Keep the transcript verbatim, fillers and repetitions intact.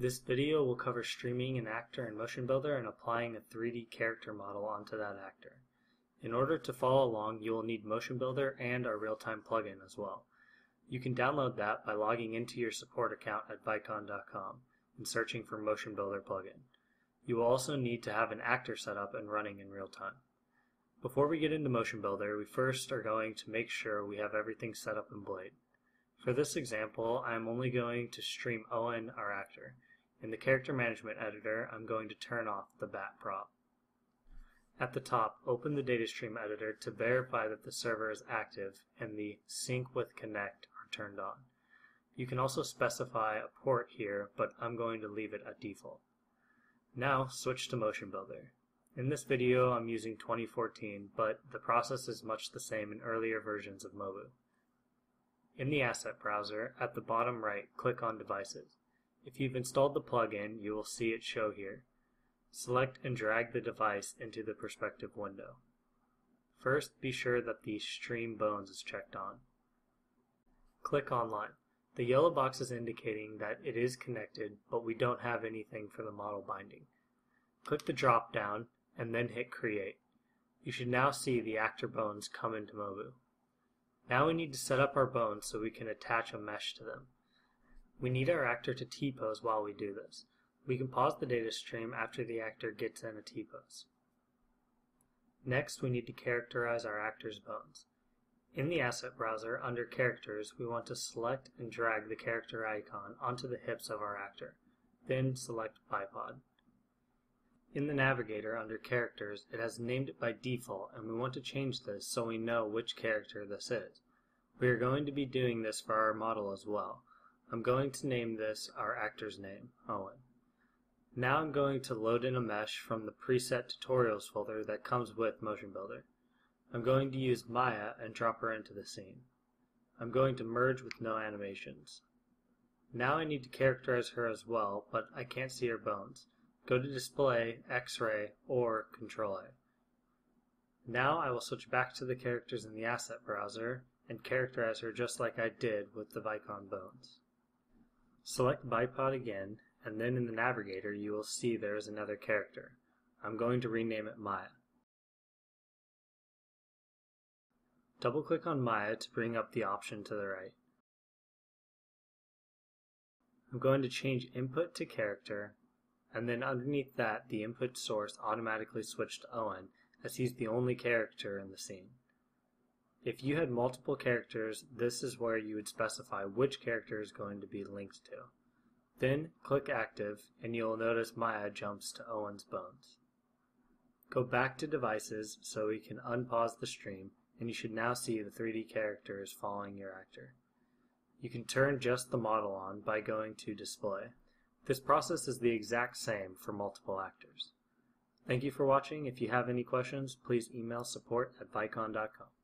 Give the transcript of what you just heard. This video will cover streaming an actor in MotionBuilder and applying a three D character model onto that actor. In order to follow along, you will need MotionBuilder and our real-time plugin as well. You can download that by logging into your support account at vicon dot com and searching for MotionBuilder plugin. You will also need to have an actor set up and running in real time. Before we get into MotionBuilder, we first are going to make sure we have everything set up in Blade. For this example, I am only going to stream Owen, our actor. In the Character Management Editor, I'm going to turn off the bat prop. At the top, open the Data Stream Editor to verify that the server is active and the Sync with Connect are turned on. You can also specify a port here, but I'm going to leave it at default. Now, switch to MotionBuilder. In this video, I'm using twenty fourteen, but the process is much the same in earlier versions of MoBu. In the Asset Browser, at the bottom right, click on Devices. If you've installed the plugin, you will see it show here. Select and drag the device into the perspective window. First, be sure that the Stream Bones is checked on. Click Online. The yellow box is indicating that it is connected, but we don't have anything for the model binding. Click the drop down and then hit Create. You should now see the actor bones come into MoBu. Now we need to set up our bones so we can attach a mesh to them. We need our actor to T-pose while we do this. We can pause the data stream after the actor gets in a T-pose. Next, we need to characterize our actor's bones. In the Asset Browser, under Characters, we want to select and drag the character icon onto the hips of our actor, then select Bipod. In the Navigator, under Characters, it has named it by default, and we want to change this so we know which character this is. We are going to be doing this for our model as well. I'm going to name this our actor's name, Owen. Now I'm going to load in a mesh from the preset tutorials folder that comes with MotionBuilder. I'm going to use Maya and drop her into the scene. I'm going to merge with no animations. Now I need to characterize her as well, but I can't see her bones. Go to Display, X-Ray, or Control A. Now I will switch back to the characters in the Asset Browser and characterize her just like I did with the Vicon bones. Select Bipod again, and then in the Navigator you will see there is another character. I'm going to rename it Maya. Double-click on Maya to bring up the option to the right. I'm going to change Input to Character, and then underneath that the input source automatically switched to Owen, as he's the only character in the scene. If you had multiple characters, this is where you would specify which character is going to be linked to. Then click Active, and you'll notice Maya jumps to Owen's bones. Go back to Devices so we can unpause the stream, and you should now see the three D character is following your actor. You can turn just the model on by going to Display. This process is the exact same for multiple actors. Thank you for watching. If you have any questions, please email support at vicon dot com.